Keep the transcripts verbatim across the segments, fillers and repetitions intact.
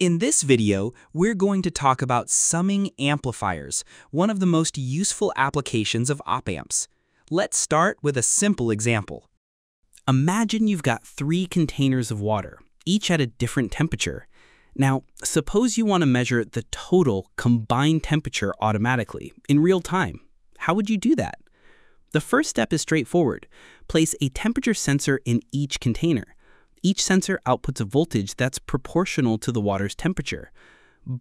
In this video, we're going to talk about summing amplifiers, one of the most useful applications of op amps. Let's start with a simple example. Imagine you've got three containers of water, each at a different temperature. Now, suppose you want to measure the total combined temperature automatically, in real time. How would you do that? The first step is straightforward. Place a temperature sensor in each container. Each sensor outputs a voltage that's proportional to the water's temperature.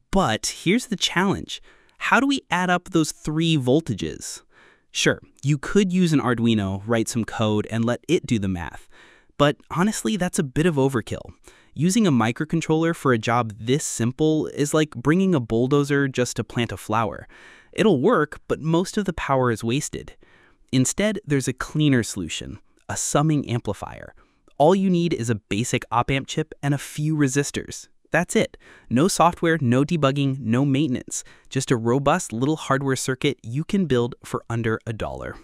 But here's the challenge. How do we add up those three voltages? Sure, you could use an Arduino, write some code, and let it do the math. But honestly, that's a bit of overkill. Using a microcontroller for a job this simple is like bringing a bulldozer just to plant a flower. It'll work, but most of the power is wasted. Instead, there's a cleaner solution, a summing amplifier. All you need is a basic op-amp chip and a few resistors. That's it. No software, no debugging, no maintenance. Just a robust little hardware circuit you can build for under a dollar.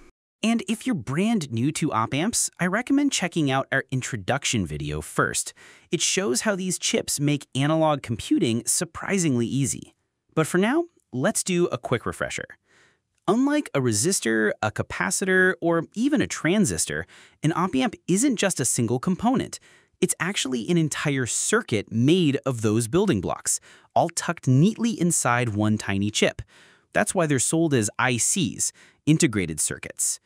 And if you're brand new to op-amps, I recommend checking out our introduction video first. It shows how these chips make analog computing surprisingly easy. But for now, let's do a quick refresher. Unlike a resistor, a capacitor, or even a transistor, an op-amp isn't just a single component. It's actually an entire circuit made of those building blocks, all tucked neatly inside one tiny chip. That's why they're sold as I Cs, integrated circuits.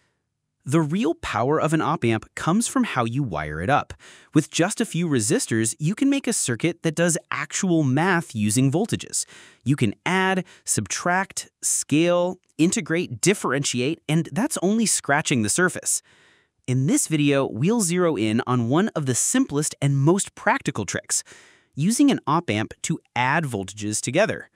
The real power of an op-amp comes from how you wire it up. With just a few resistors, you can make a circuit that does actual math using voltages. You can add, subtract, scale, integrate, differentiate, and that's only scratching the surface. In this video, we'll zero in on one of the simplest and most practical tricks, using an op-amp to add voltages together.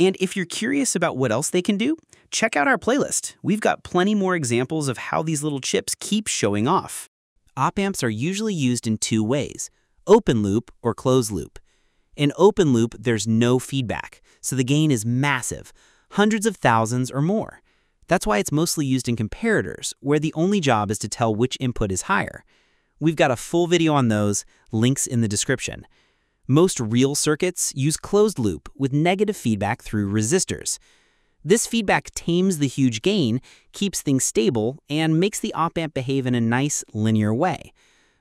And if you're curious about what else they can do, check out our playlist. We've got plenty more examples of how these little chips keep showing off. Op-amps are usually used in two ways, open loop or closed loop. In open loop, there's no feedback, so the gain is massive, hundreds of thousands or more. That's why it's mostly used in comparators, where the only job is to tell which input is higher. We've got a full video on those, links in the description. Most real circuits use closed loop with negative feedback through resistors. This feedback tames the huge gain, keeps things stable, and makes the op-amp behave in a nice, linear way.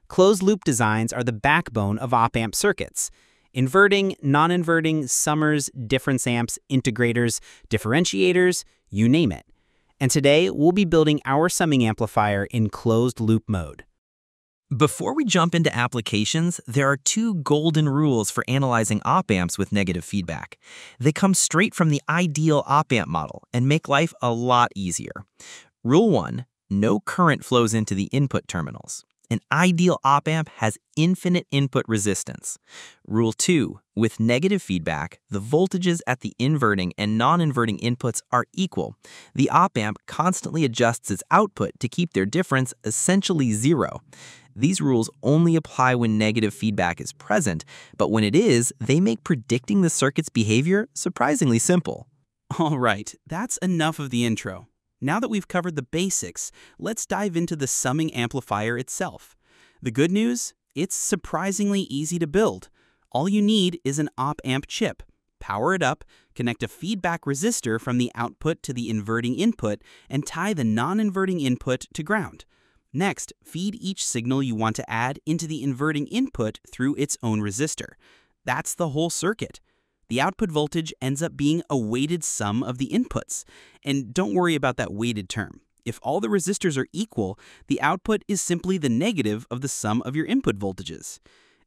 Closed loop designs are the backbone of op-amp circuits. Inverting, non-inverting, summers, difference amps, integrators, differentiators, you name it. And today, we'll be building our summing amplifier in closed loop mode. Before we jump into applications, there are two golden rules for analyzing op-amps with negative feedback. They come straight from the ideal op-amp model and make life a lot easier. Rule one, no current flows into the input terminals. An ideal op-amp has infinite input resistance. Rule two, with negative feedback, the voltages at the inverting and non-inverting inputs are equal. The op-amp constantly adjusts its output to keep their difference essentially zero. These rules only apply when negative feedback is present, but when it is, they make predicting the circuit's behavior surprisingly simple. All right, that's enough of the intro. Now that we've covered the basics, let's dive into the summing amplifier itself. The good news? It's surprisingly easy to build. All you need is an op-amp chip. Power it up, connect a feedback resistor from the output to the inverting input, and tie the non-inverting input to ground. Next, feed each signal you want to add into the inverting input through its own resistor. That's the whole circuit. The output voltage ends up being a weighted sum of the inputs. And don't worry about that weighted term. If all the resistors are equal, the output is simply the negative of the sum of your input voltages.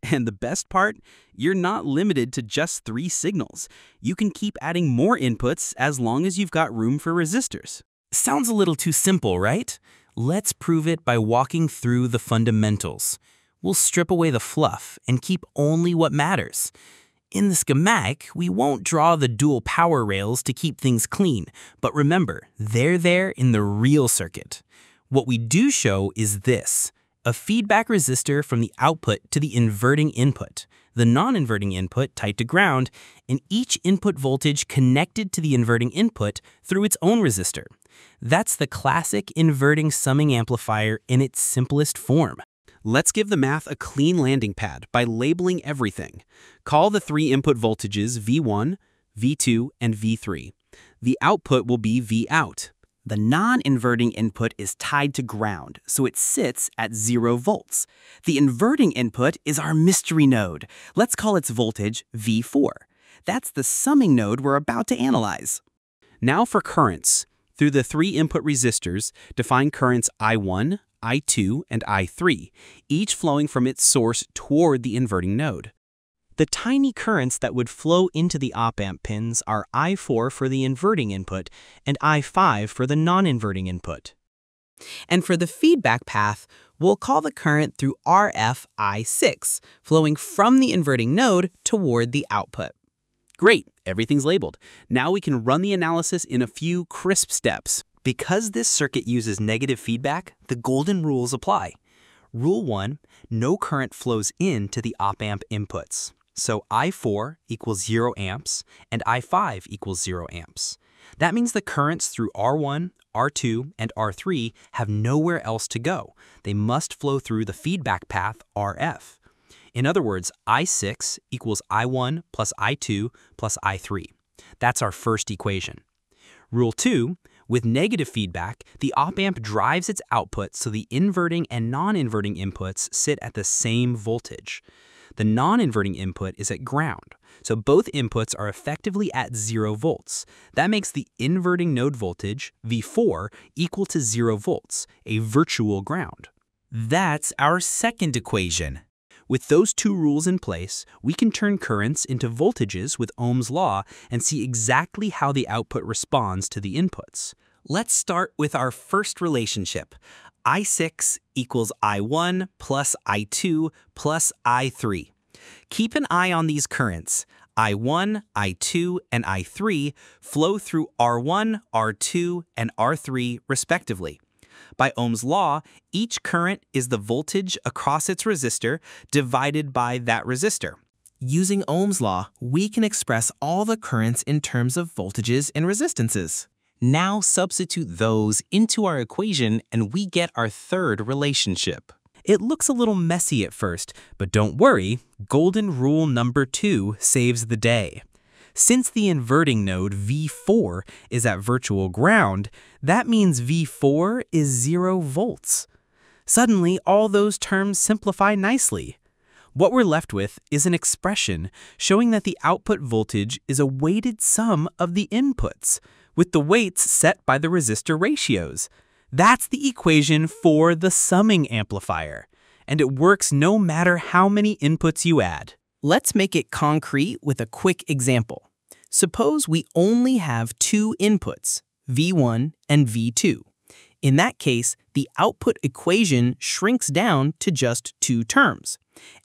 And the best part? You're not limited to just three signals. You can keep adding more inputs as long as you've got room for resistors. Sounds a little too simple, right? Let's prove it by walking through the fundamentals. We'll strip away the fluff and keep only what matters. In the schematic, we won't draw the dual power rails to keep things clean, but remember, they're there in the real circuit. What we do show is this, a feedback resistor from the output to the inverting input, the non-inverting input tied to ground, and each input voltage connected to the inverting input through its own resistor. That's the classic inverting summing amplifier in its simplest form. Let's give the math a clean landing pad by labeling everything. Call the three input voltages V one, V two, and V three. The output will be V out. The non-inverting input is tied to ground, so it sits at zero volts. The inverting input is our mystery node. Let's call its voltage V four. That's the summing node we're about to analyze. Now for currents. Through the three input resistors, define currents I one, I two, and I three, each flowing from its source toward the inverting node. The tiny currents that would flow into the op-amp pins are I four for the inverting input and I five for the non-inverting input. And for the feedback path, we'll call the current through R F I six, flowing from the inverting node toward the output. Great, everything's labeled. Now we can run the analysis in a few crisp steps. Because this circuit uses negative feedback, the golden rules apply. Rule one, no current flows in to the op-amp inputs. So I four equals zero amps and I five equals zero amps. That means the currents through R one, R two, and R three have nowhere else to go. They must flow through the feedback path R F. In other words, I six equals I one plus I two plus I three. That's our first equation. Rule two, with negative feedback, the op-amp drives its output so the inverting and non-inverting inputs sit at the same voltage. The non-inverting input is at ground, so both inputs are effectively at zero volts. That makes the inverting node voltage, V four, equal to zero volts, a virtual ground. That's our second equation. With those two rules in place, we can turn currents into voltages with Ohm's law and see exactly how the output responds to the inputs. Let's start with our first relationship. I six equals I one plus I two plus I three. Keep an eye on these currents. I one, I two, and I three flow through R one, R two, and R three respectively. By Ohm's law, each current is the voltage across its resistor divided by that resistor. Using Ohm's law, we can express all the currents in terms of voltages and resistances. Now substitute those into our equation and we get our third relationship. It looks a little messy at first, but don't worry, golden rule number two saves the day. Since the inverting node V four is at virtual ground, that means V four is zero volts. Suddenly, all those terms simplify nicely. What we're left with is an expression showing that the output voltage is a weighted sum of the inputs, with the weights set by the resistor ratios. That's the equation for the summing amplifier, and it works no matter how many inputs you add. Let's make it concrete with a quick example. Suppose we only have two inputs, V one and V two. In that case, the output equation shrinks down to just two terms.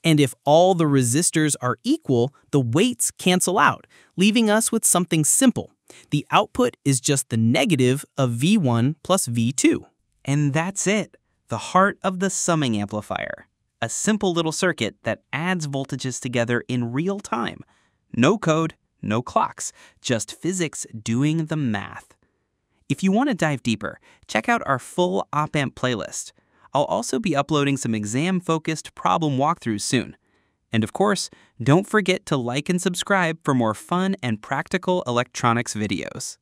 And if all the resistors are equal, the weights cancel out, leaving us with something simple. The output is just the negative of V one plus V two. And that's it, the heart of the summing amplifier. A simple little circuit that adds voltages together in real time. No code, no clocks, just physics doing the math. If you want to dive deeper, check out our full op-amp playlist. I'll also be uploading some exam-focused problem walkthroughs soon. And of course, don't forget to like and subscribe for more fun and practical electronics videos.